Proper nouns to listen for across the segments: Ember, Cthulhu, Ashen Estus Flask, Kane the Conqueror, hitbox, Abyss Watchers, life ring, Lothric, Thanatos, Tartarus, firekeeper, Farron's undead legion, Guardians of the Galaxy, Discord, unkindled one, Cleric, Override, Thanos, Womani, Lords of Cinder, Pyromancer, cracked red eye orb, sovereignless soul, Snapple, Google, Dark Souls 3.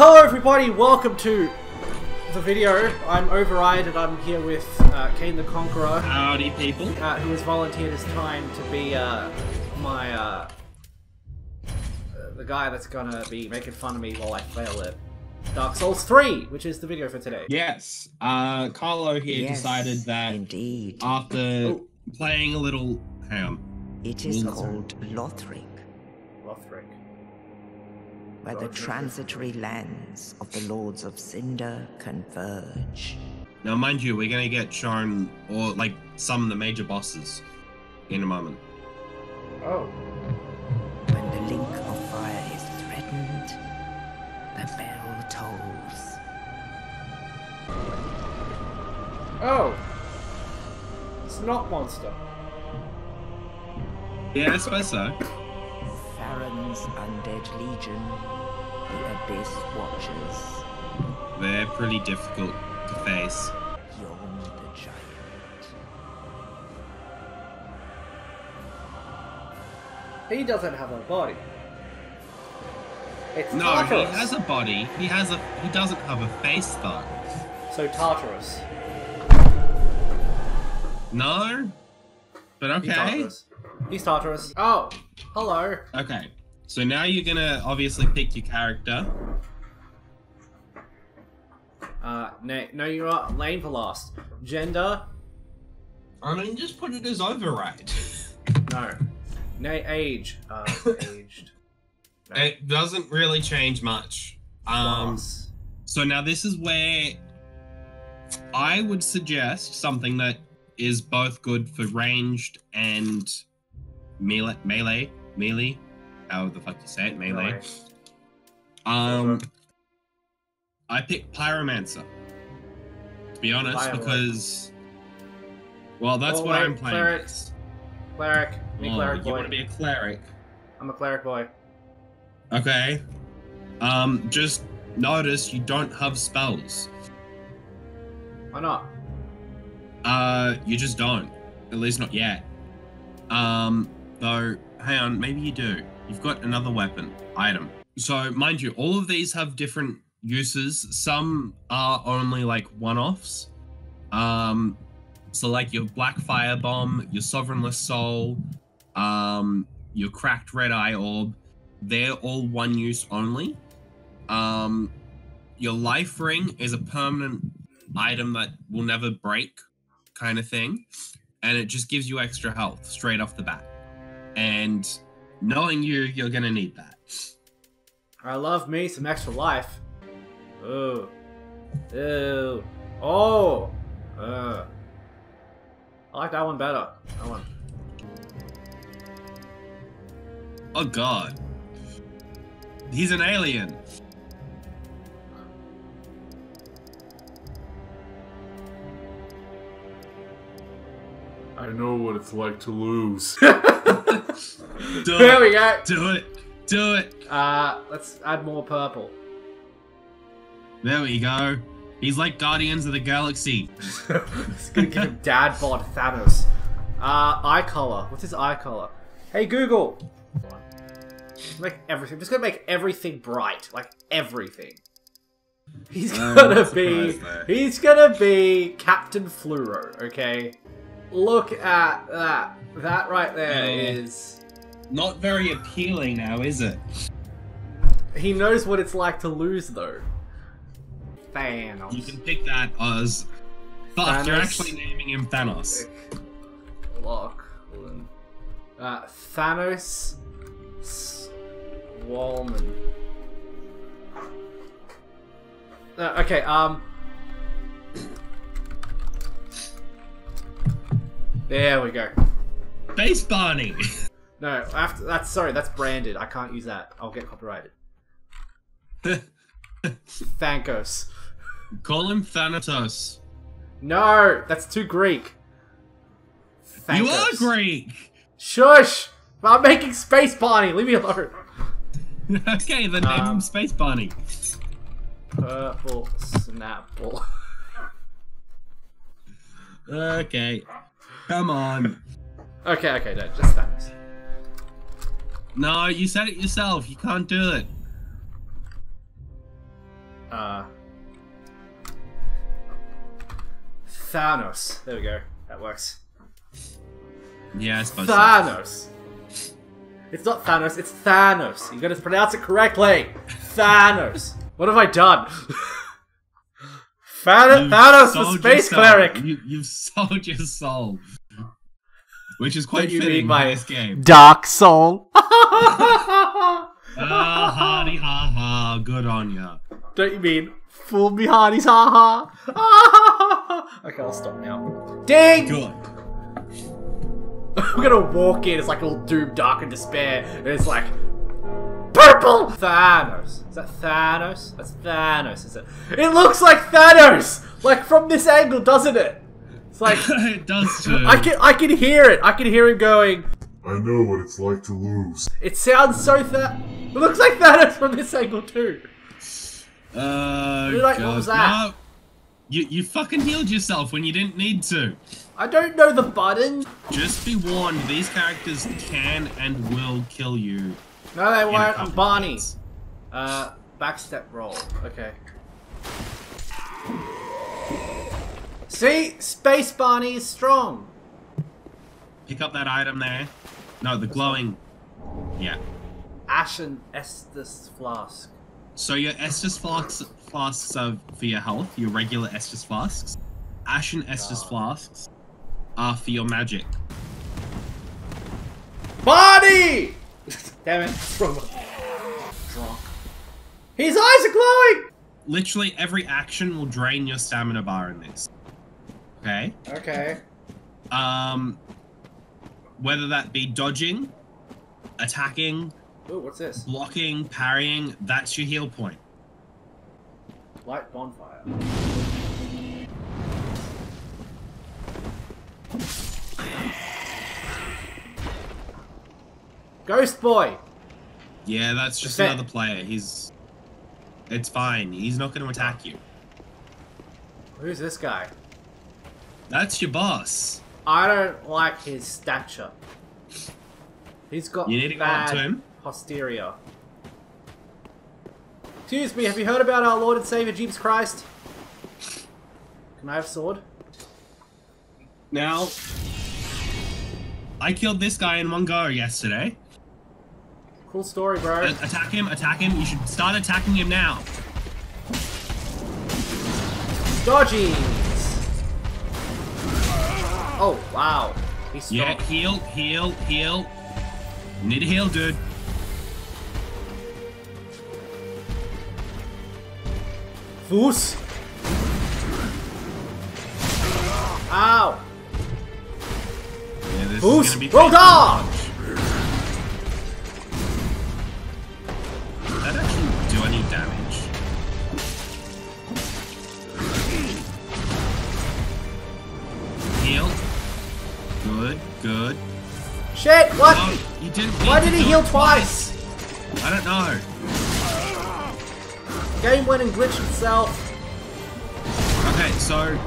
Hello everybody, welcome to the video. I'm Override and I'm here with Kane the Conqueror. Howdy people. Who has volunteered his time to be the guy that's gonna be making fun of me while I fail at Dark Souls 3, which is the video for today. Yes, Carlo here decided that indeed. After playing a little... Hang on. It is called Lothric. Lothric. Where the transitory lands of the Lords of Cinder converge. Now, mind you, we're going to get shown, or like, some of the major bosses in a moment. Oh. When the link of fire is threatened, the bell tolls. Oh. It's not monster. Yeah, I suppose so. Farron's undead legion. The Abyss Watchers. They're pretty difficult to face. Yawn the giant. He doesn't have a body. It's no, Tartarus. He has a body. He doesn't have a face though. So Tartarus. No. But okay. He's Tartarus. Oh, hello. Okay. So now you're gonna obviously pick your character. No, you're not. Lane for last. Gender. I mean, just put it as Override. No. Nay, age. Aged. No. It doesn't really change much. Class. So now this is where I would suggest something that is both good for ranged and melee, however the fuck you say it, melee. Right. I picked Pyromancer, to be honest, because, well, that's what I'm playing. Cleric. Me cleric boy. You want to be a cleric? I'm a cleric boy. Okay. Just notice you don't have spells. Why not? You just don't. At least not yet. Though, hang on, maybe you do. You've got another weapon item. So, mind you, all of these have different uses. Some are only like one-offs. So like your black fire bomb, your sovereignless soul, your cracked red eye orb. They're all one use only. Your life ring is a permanent item that will never break, kind of thing. And it just gives you extra health straight off the bat. And knowing you, you're gonna need that. I love me some extra life. Ooh. Ew. Oh. I like that one better. That one. Oh god. He's an alien. I know what it's like to lose. There we go. Do it. Let's add more purple. There we go. He's like Guardians of the Galaxy. It's gonna give him dad bod Thanos. Eye color. What's his eye color? Hey Google. Make everything. I'm just gonna make everything bright. Like everything. He's gonna be. He's gonna be Captain Fluoro. Okay. Look at that. That right there is... Not very appealing now, is it? He knows what it's like to lose, though. Thanos. You can pick that as... But you're actually naming him Thanos. Lock. Thanos... Swallman. Okay, There we go. Base Barney! No, after that's sorry, that's branded. I can't use that. I'll get copyrighted. Thankos. Call him Thanatos. No, that's too Greek. Thankos. You are Greek! Shush! I'm making Space Barney, leave me alone. Okay, then name him Space Barney. Purple Snapple. Okay. Come on. Okay, no, just Thanos. No, you said it yourself. You can't do it. Thanos. There we go. That works. Yeah, I suppose Thanos. So. It's not Thanos, it's Thanos. You gotta pronounce it correctly. Thanos. What have I done? Thanos for Space Cleric. You've sold your soul. Which is quite fitting by this game. Dark Soul. Hardy ha ha, good on ya. Don't you mean fool me hardies ha ha? Okay, I'll stop now. Ding! Good. I'm gonna walk in, it's like all doom, dark, and despair, and it's like purple Thanos. Is that Thanos? That's Thanos, is it? It looks like Thanos! Like from this angle, doesn't it? It's like it does too. I can hear it. I can hear him going, I know what it's like to lose. It sounds so It looks like Thanos from this angle too. You're like, what was that? No. You fucking healed yourself when you didn't need to. I don't know the button. Just be warned, these characters can and will kill you. No, they won't. I'm Barney. Backstep roll. Okay. See? Space Barney is strong. Pick up that item there. No, the glowing... Yeah. Ashen Estus Flask. So your Estus flasks are for your health, your regular Estus flasks. Ashen Estus flasks are for your magic. Barney! Damn it. Drunk. His eyes are glowing! Literally every action will drain your stamina bar in this. Okay. Okay. Whether that be dodging, attacking, ooh, what's this? Blocking, parrying, that's your heal point. Light bonfire. Ghost boy! Yeah, that's just another player. He's... It's fine. He's not going to attack you. Who's this guy? That's your boss. I don't like his stature. He's got bad posterior. Excuse me, have you heard about our Lord and Savior Jesus Christ? Can I have a sword? Now, I killed this guy in one go yesterday. Cool story, bro. Attack him, attack him. You should start attacking him now. Dodgy! Oh, wow. He stopped. Yeah, heal, heal, heal. Need a heal, dude. Foos. Ow. Yeah, this Foos. Is gonna be roll dodge. That actually do any damage. Heal. Good, good. Shit, what? Oh, you didn't why did he heal twice? I don't know. Game went and glitched itself. Okay, so...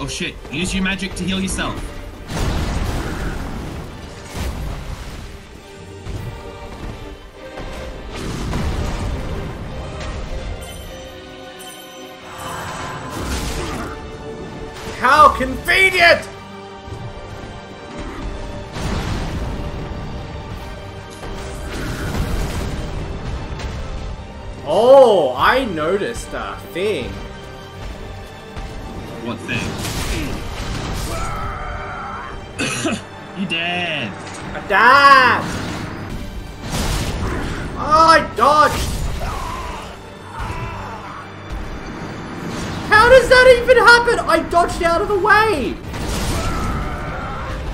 Oh shit, use your magic to heal yourself. How convenient! Oh, I noticed that thing. What thing? You dead. I died. Oh, I dodged. How does that even happen? I dodged out of the way.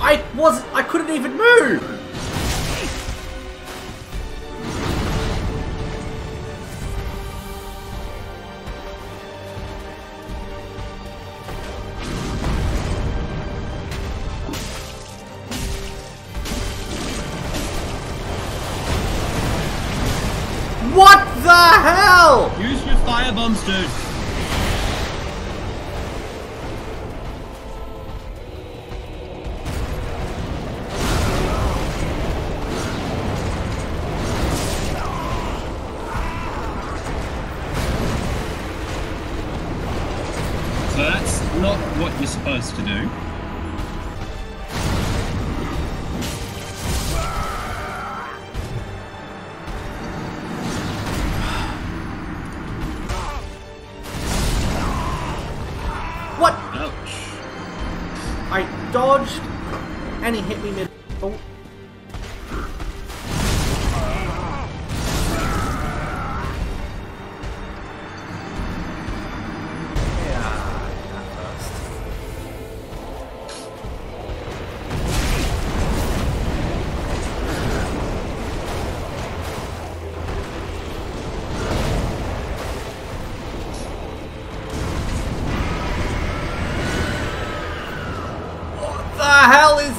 I couldn't even move. Firebombs, dude. you're supposed to do. What? Ouch. I dodged and he hit me mid. Oh.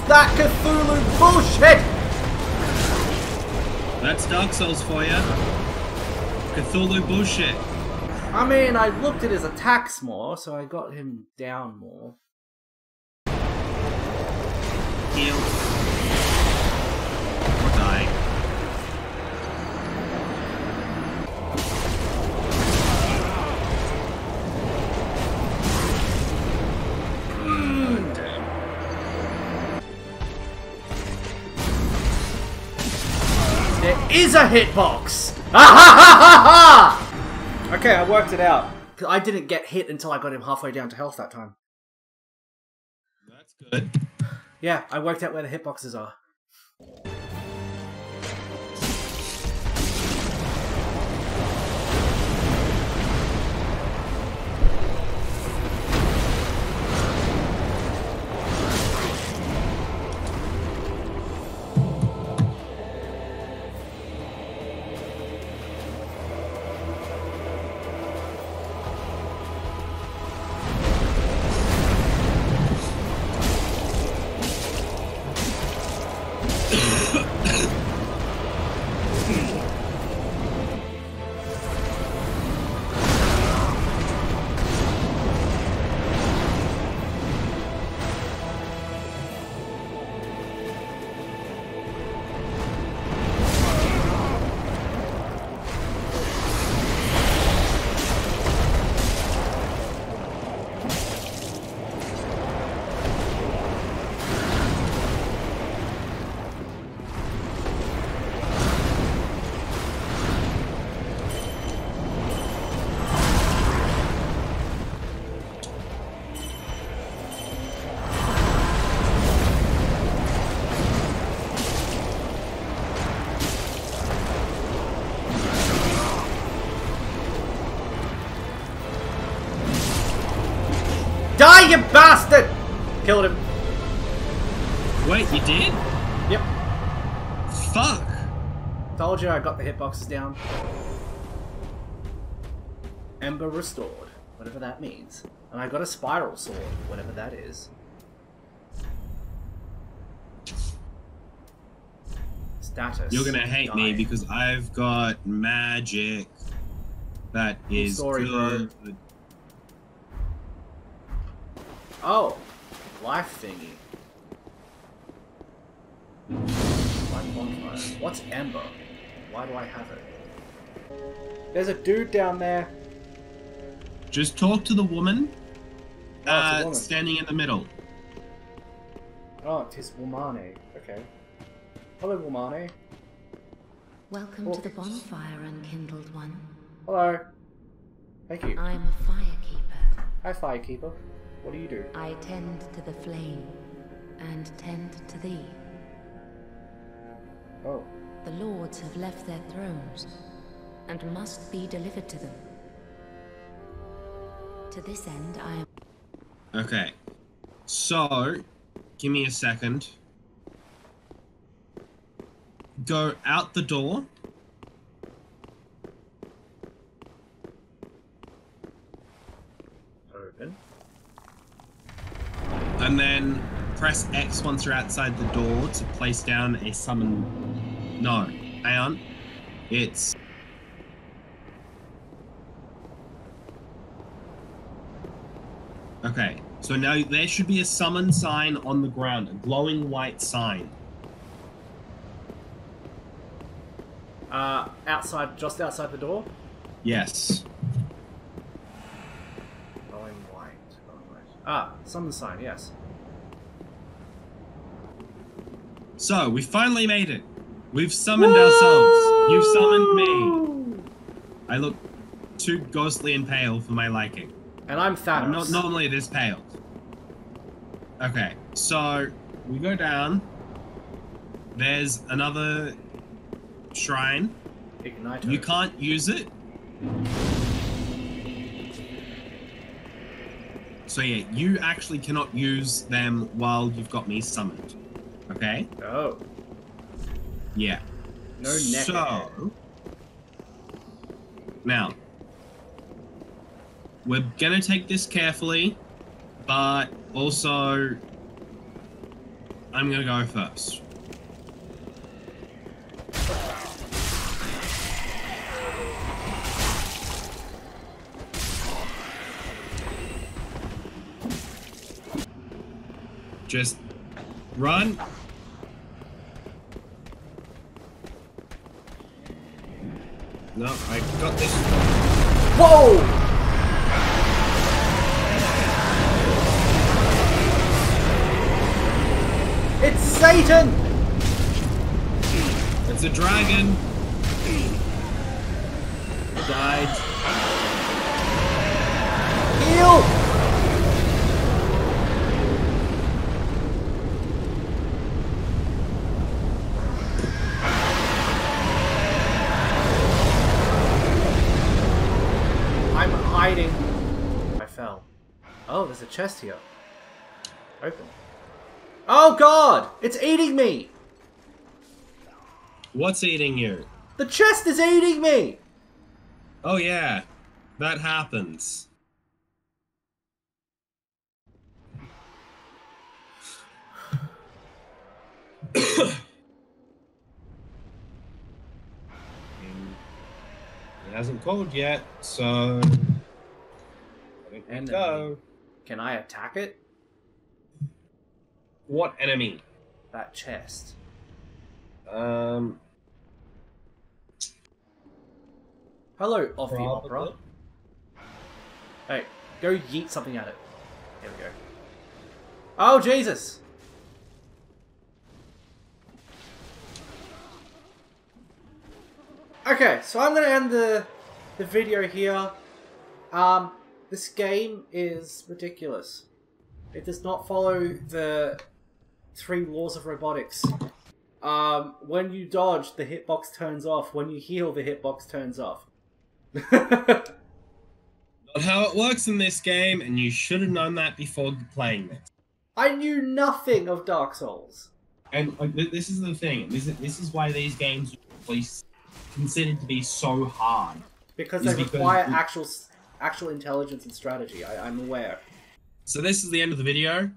That Cthulhu bullshit! That's Dark Souls for ya. Cthulhu bullshit. I mean, I looked at his attacks more, so I got him down more. Heal. Or die. Is a hitbox! Ah, ha ha ha ha! Okay, I worked it out. I didn't get hit until I got him halfway down to health that time. That's good. Yeah, I worked out where the hitboxes are. Die, you bastard! Killed him. Wait, you did? Yep. Fuck! Told you I got the hitboxes down. Ember restored, whatever that means. And I got a spiral sword, whatever that is. Status. You're gonna hate me because I've got magic. That is good. Bro. Oh, life thingy. Life bonfire. What's Ember? Why do I have it? There's a dude down there. Just talk to the woman. Oh, woman. Standing in the middle. Oh, it is Womani. Okay. Hello, Womani. Welcome to the bonfire, unkindled one. Hello. Thank you. I'm a firekeeper. Hi, firekeeper. What do you do? I tend to the flame, and tend to thee. Oh. The lords have left their thrones, and must be delivered to them. To this end, I am... Okay. So, give me a second. Go out the door. Open. And then press X once you're outside the door to place down a summon. No, hang on. It's. Okay, so now there should be a summon sign on the ground, a glowing white sign. Outside, just outside the door? Yes. Glowing white. Ah, summon sign, yes. So, we finally made it. We've summoned ourselves. You've summoned me. I look too ghostly and pale for my liking. And I'm Thanos. I'm not normally this pale. Okay, so we go down. There's another shrine. Ignite. You can't use it. So yeah, you actually cannot use them while you've got me summoned. Okay? Oh. Yeah. No neck. So... now... we're gonna take this carefully, but also... I'm gonna go first. Just... run! No, I got this. Whoa! It's Satan! It's a dragon! It died. Heal! There's a chest here. Open. Oh god! It's eating me! What's eating you? The chest is eating me! Oh yeah. That happens. It hasn't cold yet, so... and go. Can I attack it? What enemy? That chest. Hello, off the opera. Hey, go yeet something at it. There we go. Oh, Jesus! Okay, so I'm gonna end the video here. This game is ridiculous. It does not follow the 3 laws of robotics. When you dodge, the hitbox turns off. When you heal, the hitbox turns off. Not how it works in this game, and you should have known that before playing this. I knew nothing of Dark Souls. And this is the thing. This is why these games are considered to be so hard. Because they require actual intelligence and strategy. I'm aware. So this is the end of the video.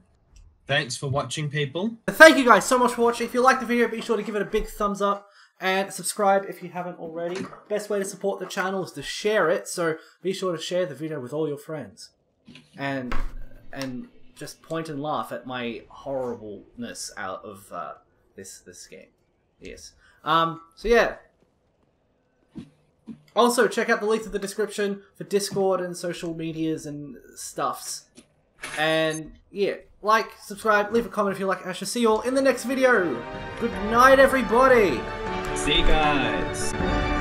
Thanks for watching, people. Thank you guys so much for watching. If you liked the video, be sure to give it a big thumbs up and subscribe if you haven't already. Best way to support the channel is to share it, so be sure to share the video with all your friends. And just point and laugh at my horribleness out of this game. Yes. So yeah. Also, check out the links in the description for Discord and social medias and stuffs. And yeah, like, subscribe, leave a comment if you like, and I shall see you all in the next video. Good night, everybody. See you guys.